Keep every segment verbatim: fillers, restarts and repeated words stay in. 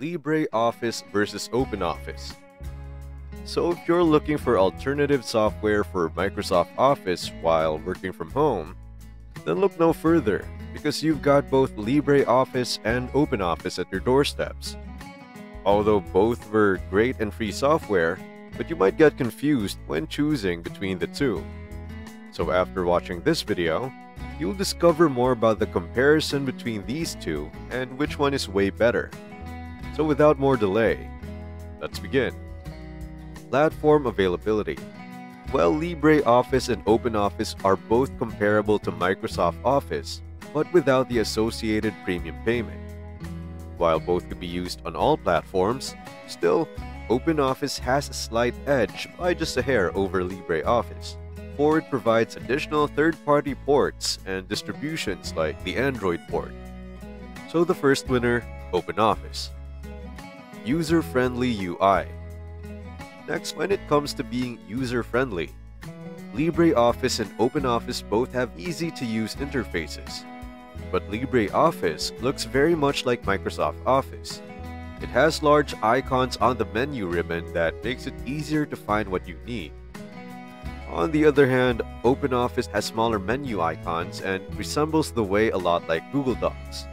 LibreOffice versus OpenOffice. So if you're looking for alternative software for Microsoft Office while working from home, then look no further because you've got both LibreOffice and OpenOffice at your doorsteps. Although both were great and free software, but you might get confused when choosing between the two. So after watching this video, you'll discover more about the comparison between these two and which one is way better. So without more delay, let's begin. Platform availability. Well, LibreOffice and OpenOffice are both comparable to Microsoft Office, but without the associated premium payment. While both can be used on all platforms, still, OpenOffice has a slight edge by just a hair over LibreOffice, for it provides additional third-party ports and distributions like the Android port. So the first winner, OpenOffice. User-friendly U I. Next, when it comes to being user-friendly, LibreOffice and OpenOffice both have easy-to-use interfaces. But LibreOffice looks very much like Microsoft Office. It has large icons on the menu ribbon that makes it easier to find what you need. On the other hand, OpenOffice has smaller menu icons and resembles the way a lot like Google Docs.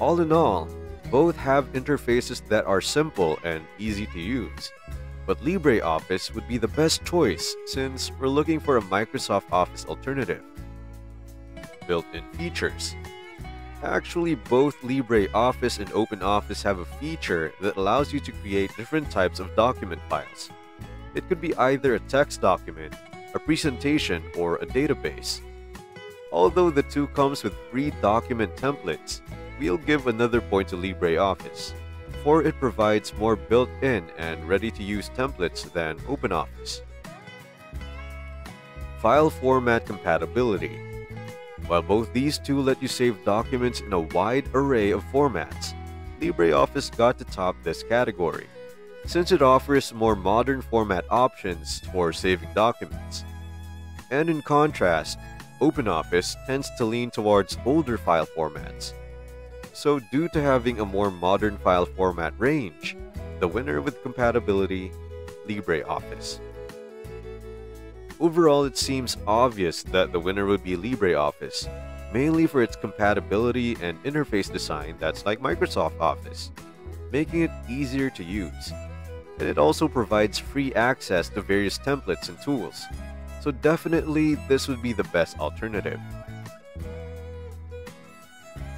All in all, both have interfaces that are simple and easy to use, but LibreOffice would be the best choice since we're looking for a Microsoft Office alternative. Built-in features. Actually, both LibreOffice and OpenOffice have a feature that allows you to create different types of document files. It could be either a text document, a presentation, or a database. Although the two comes with free document templates, we'll give another point to LibreOffice, for it provides more built-in and ready-to-use templates than OpenOffice. File format compatibility. While both these two let you save documents in a wide array of formats, LibreOffice got to top this category, since it offers more modern format options for saving documents. And in contrast, OpenOffice tends to lean towards older file formats. So due to having a more modern file format range, the winner with compatibility, LibreOffice. Overall, it seems obvious that the winner would be LibreOffice, mainly for its compatibility and interface design that's like Microsoft Office, making it easier to use. And it also provides free access to various templates and tools. So definitely, this would be the best alternative.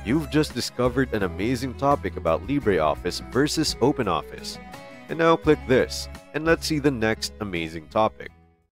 You've just discovered an amazing topic about LibreOffice versus OpenOffice. And now click this, and let's see the next amazing topic.